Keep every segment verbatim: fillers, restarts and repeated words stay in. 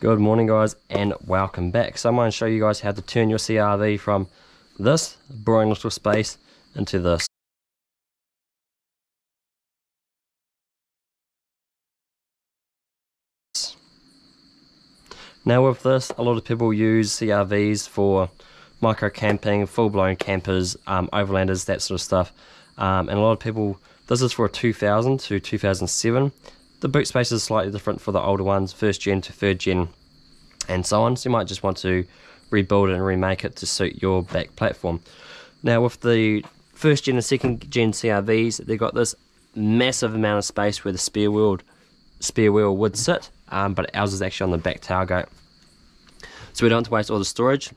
Good morning guys and welcome back. So I'm going to show you guys how to turn your C R V from this boring little space into this. Now with this, a lot of people use C R Vs for micro camping, full-blown campers, um, overlanders, that sort of stuff. Um, and a lot of people, this is for a two thousand to two thousand seven. The boot space is slightly different for the older ones, first gen to third gen and so on, so you might just want to rebuild it and remake it to suit your back platform. Now with the first gen and second gen C R Vs, they've got this massive amount of space where the spare wheel, spare wheel would sit, um, but ours is actually on the back tailgate. So we don't have to waste all the storage,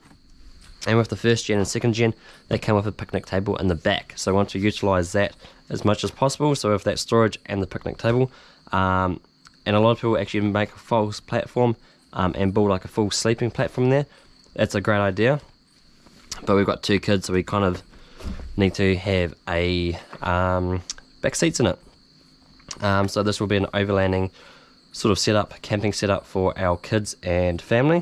and with the first gen and second gen, they come with a picnic table in the back, so we want to utilise that as much as possible, so with that storage and the picnic table. Um, and a lot of people actually make a false platform um, and build like a full sleeping platform there. That's a great idea, but we've got two kids, so we kind of need to have a um, back seats in it. Um, so this will be an overlanding sort of setup, camping setup for our kids and family.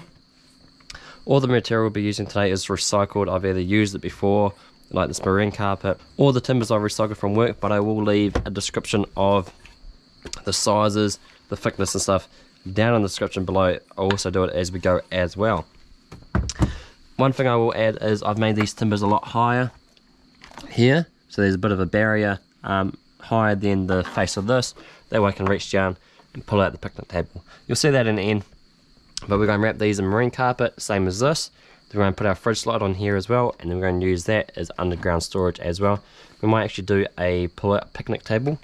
All the material we'll be using today is recycled. I've either used it before, like this marine carpet, or the timbers I've recycled from work, but I will leave a description of the sizes, the thickness and stuff down in the description below. I'll also do it as we go as well. One thing I will add is I've made these timbers a lot higher here, so there's a bit of a barrier um, higher than the face of this, that way I can reach down and pull out the picnic table. You'll see that in the end, but we're going to wrap these in marine carpet, same as this. Then we're going to put our fridge slide on here as well, and then we're going to use that as underground storage as well. We might actually do a pull out picnic table.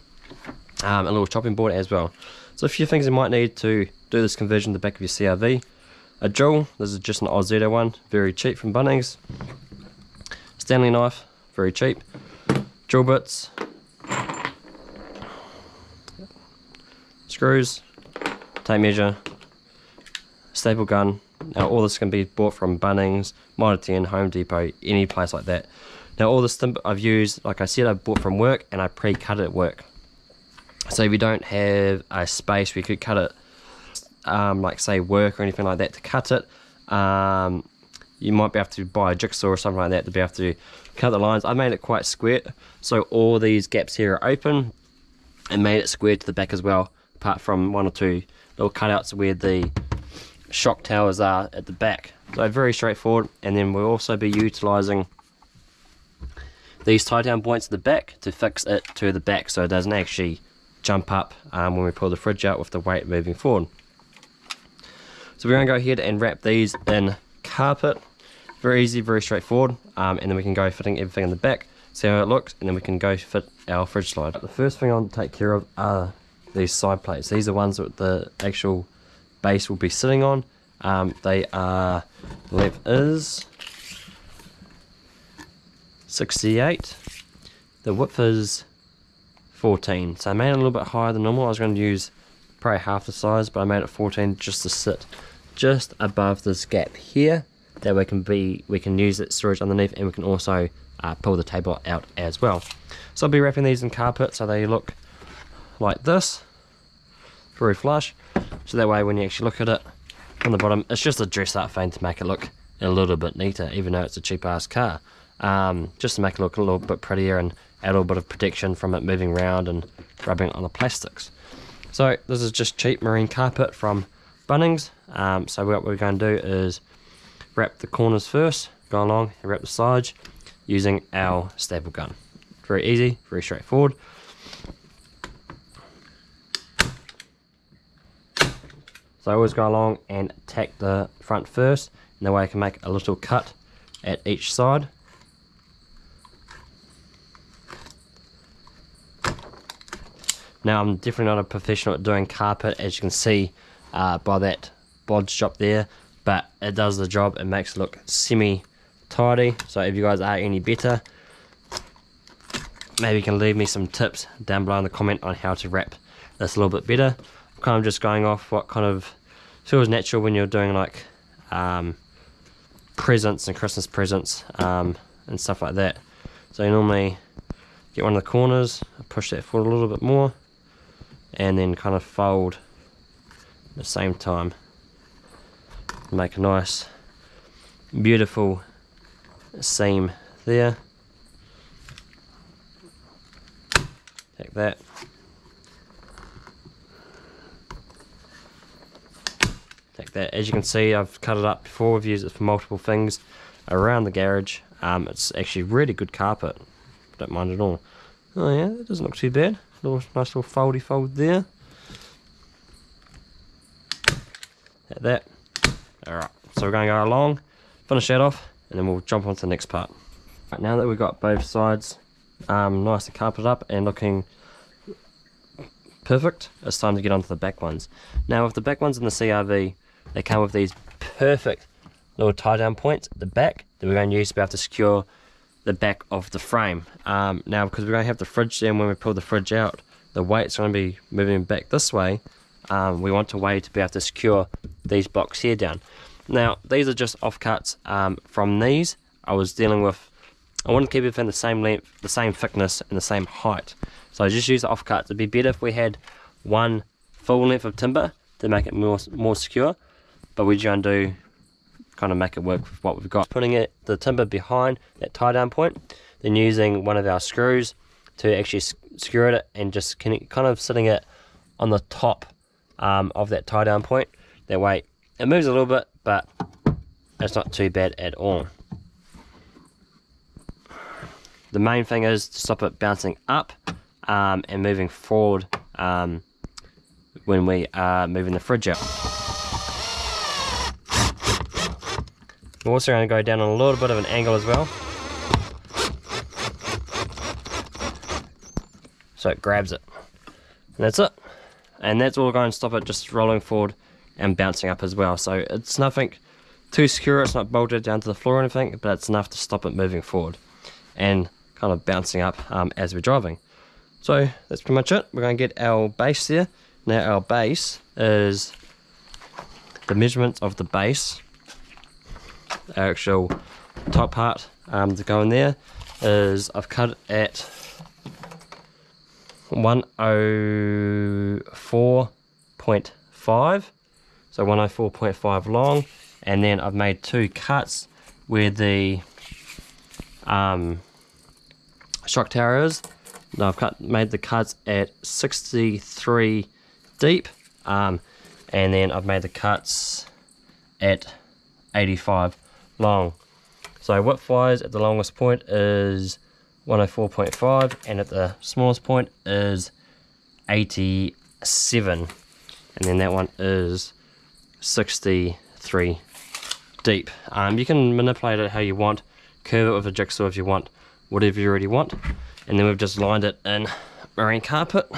Um, a little chopping board as well. So a few things you might need to do this conversion to the back of your C R V. A drill, this is just an Auzetto one, very cheap from Bunnings. Stanley knife, very cheap. Drill bits. Screws. Tape measure. Staple gun. Now all this can be bought from Bunnings, Mitre ten, Home Depot, any place like that. Now all this timber I've used, like I said, I bought from work and I pre-cut it at work. So if you don't have a space where you could cut it, um, like say work or anything like that to cut it, um, you might be able to buy a jigsaw or something like that to be able to cut the lines. I made it quite square, so all these gaps here are open, and made it square to the back as well, apart from one or two little cutouts where the shock towers are at the back. So very straightforward, and then we'll also be utilising these tie down points at the back to fix it to the back so it doesn't actually jump up um, when we pull the fridge out with the weight moving forward. So we're going to go ahead and wrap these in carpet. Very easy, very straightforward, um, and then we can go fitting everything in the back, see how it looks, and then we can go fit our fridge slide. The first thing I want to take care of are these side plates. These are ones that the actual base will be sitting on. Um, they are, the length is sixty-eight, the width is fourteen, so I made it a little bit higher than normal. I was going to use probably half the size, but I made it fourteen just to sit just above this gap here, that way can be we can use that storage underneath, and we can also uh, pull the table out as well. So I'll be wrapping these in carpet so they look like this, very flush, so that way when you actually look at it on the bottom, it's just a dress up thing to make it look a little bit neater, even though it's a cheap ass car. Um, just to make it look a little bit prettier and add a little bit of protection from it moving around and rubbing on the plastics. So this is just cheap marine carpet from Bunnings. Um, so what we're going to do is wrap the corners first, go along and wrap the sides using our staple gun. Very easy, very straightforward. So I always go along and tack the front first, and that way I can make a little cut at each side. Now I'm definitely not a professional at doing carpet, as you can see uh, by that bodge job there, but it does the job. It makes it look semi-tidy, so if you guys are any better, maybe you can leave me some tips down below in the comment on how to wrap this a little bit better. I'm kind of just going off what kind of feels natural when you're doing like um, presents and Christmas presents um, and stuff like that. So you normally get one of the corners, push that forward a little bit more, and then kind of fold at the same time. make a nice beautiful seam there. Take that. Take that. As you can see, I've cut it up before. We've used it for multiple things around the garage. Um, it's actually really good carpet. Don't mind at all. Oh yeah, that doesn't look too bad. Little, nice little foldy fold there. Like that. Alright, so we're going to go along, finish that off, and then we'll jump on to the next part. Right, now that we've got both sides um, nice and carpeted up and looking perfect, it's time to get onto the back ones. Now with the back ones in the C R V, they come with these perfect little tie down points at the back that we're going to use to be able to secure the back of the frame. Um, now because we're going to have the fridge there, and when we pull the fridge out, the weight's going to be moving back this way. Um, we want a way to be able to secure these blocks here down. Now these are just offcuts um, from these. I was dealing with, I want to keep everything the same length, the same thickness and the same height, so I just use the offcuts. It'd be better if we had one full length of timber to make it more, more secure, but we're going to do kind of make it work with what we've got. Putting it the timber behind that tie down point, then using one of our screws to actually secure it, and just connect, kind of sitting it on the top um, of that tie down point. That way it moves a little bit, but it's not too bad at all. The main thing is to stop it bouncing up um, and moving forward um, when we are moving the fridge out. We're also going to go down on a little bit of an angle as well, so it grabs it. And that's it. And that's all we're going to stop it just rolling forward and bouncing up as well. So it's nothing too secure, it's not bolted down to the floor or anything, but it's enough to stop it moving forward and kind of bouncing up um, as we're driving. So that's pretty much it. We're going to get our base there. Now our base is the measurements of the base. Our actual top part um, to go in there is, I've cut it at one oh four point five, so one oh four point five long, and then I've made two cuts where the um, shock tower is. Now I've cut made the cuts at sixty-three deep, um, and then I've made the cuts at eighty-five long. So width wise at the longest point is one oh four point five, and at the smallest point is eighty-seven, and then that one is sixty-three deep. Um, you can manipulate it how you want, curve it with a jigsaw if you want, whatever you already want. And then we've just lined it in marine carpet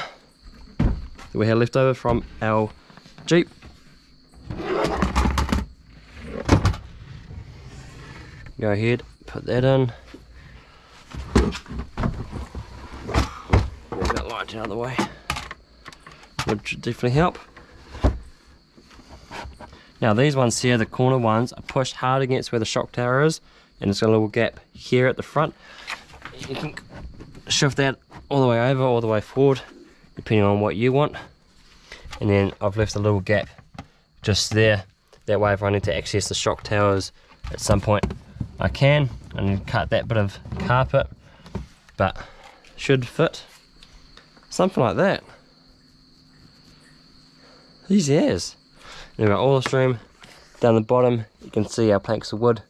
that we had left over from our Jeep. Go ahead, put that in. Move that light out of the way. Would definitely help. Now these ones here, the corner ones, are pushed hard against where the shock tower is, and it's got a little gap here at the front. You can shift that all the way over, all the way forward, depending on what you want. And then I've left a little gap just there. That way if I need to access the shock towers at some point, I can, and cut that bit of carpet, but should fit something like that. Easy as. And we've got all this room down the bottom. You can see our planks of wood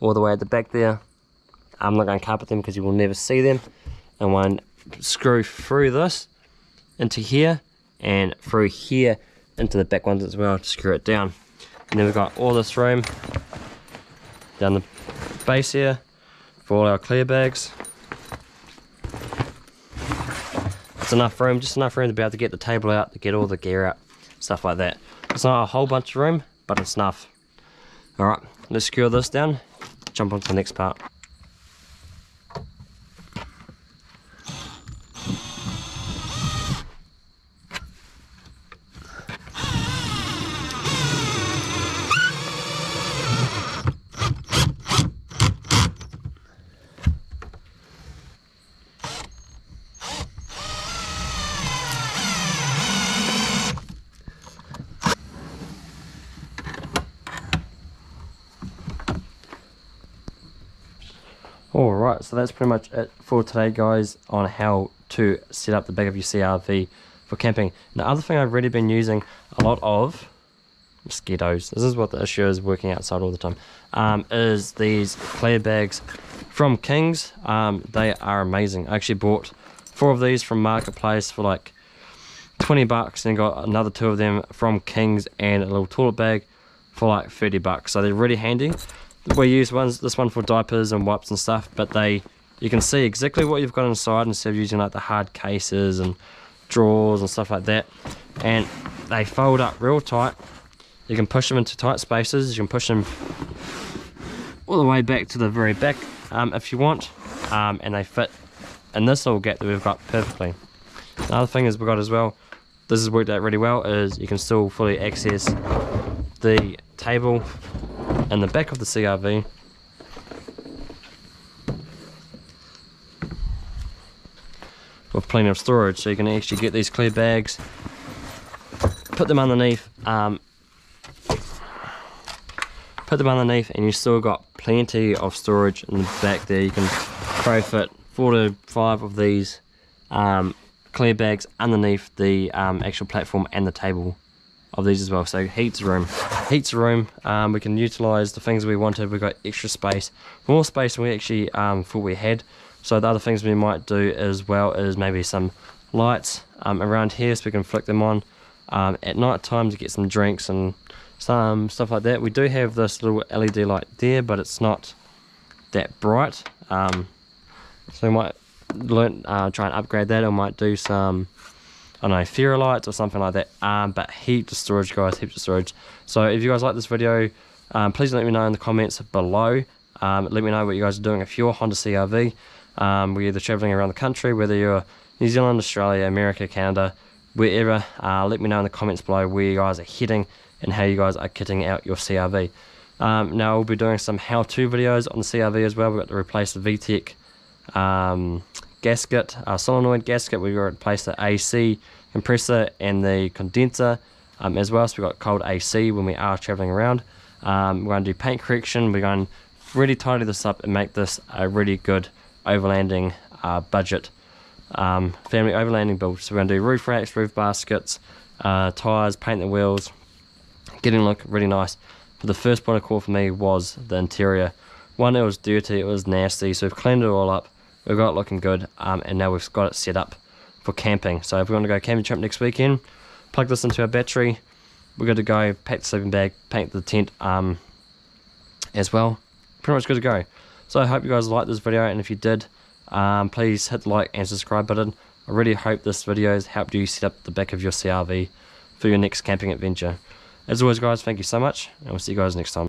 all the way at the back there. I'm not going to carpet them because you will never see them. And one screw through this into here, and through here into the back ones as well to screw it down. And then we've got all this room down the base here for all our clear bags. It's enough room, just enough room to be able to get the table out, to get all the gear out, stuff like that. It's not a whole bunch of room, but it's enough. Alright, let's secure this down, jump on to the next part. Alright, so that's pretty much it for today, guys, on how to set up the back of your C R V for camping. And the other thing I've really been using a lot of, mosquitoes, this is what the issue is working outside all the time, um, is these clear bags from Kings. Um, they are amazing. I actually bought four of these from Marketplace for like twenty bucks, and got another two of them from Kings and a little toilet bag for like thirty bucks. So they're really handy. We use ones, this one for diapers and wipes and stuff, but they, you can see exactly what you've got inside instead of using like the hard cases and drawers and stuff like that. And they fold up real tight. You can push them into tight spaces. You can push them all the way back to the very back um, if you want, um, and they fit in this little gap that we've got perfectly. Another thing is we've got as well, this has worked out really well, is you can still fully access the table in the back of the C R V. With plenty of storage, so you can actually get these clear bags, put them underneath, um, put them underneath, and you still got plenty of storage in the back there. You can pro fit four to five of these um, clear bags underneath the um, actual platform and the table of these as well, so heaps of room, heaps of room. Um, we can utilize the things we wanted. We've got extra space, more space than we actually um, thought we had. So the other things we might do as well is maybe some lights um, around here, so we can flick them on um, at night time to get some drinks and some stuff like that. We do have this little L E D light there, but it's not that bright, um, so we might learn, uh, try and upgrade that, or might do some, I don't know, Fera lights or something like that. Um, but heaps of storage, guys, heaps of storage. So if you guys like this video, um, please let me know in the comments below. Um, let me know what you guys are doing if you're a Honda C R V. Um, we're either traveling around the country, whether you're New Zealand, Australia, America, Canada, wherever. Uh, let me know in the comments below where you guys are heading and how you guys are kitting out your C R V. Um, now we'll be doing some how-to videos on the C R V as well. We've got to replace the V TEC um, gasket, uh, solenoid gasket. We've got to replace the A C compressor and the condenser um, as well, so we've got cold A C when we are traveling around. Um, we're going to do paint correction. We're going to really tidy this up and make this a really good overlanding uh, budget um, family overlanding build. So we're going to do roof racks, roof baskets, uh, tires, paint the wheels, getting look really nice. But the first point of call for me was the interior. One, it was dirty, it was nasty, so we've cleaned it all up. We've got it looking good, um, and now we've got it set up for camping. So if we want to go camping trip next weekend, plug this into our battery, we're good to go. Pack the sleeping bag, paint the tent um, as well. Pretty much good to go. So I hope you guys liked this video, and if you did, um, please hit the like and subscribe button. I really hope this video has helped you set up the back of your C R V for your next camping adventure. As always, guys, thank you so much, and we'll see you guys next time.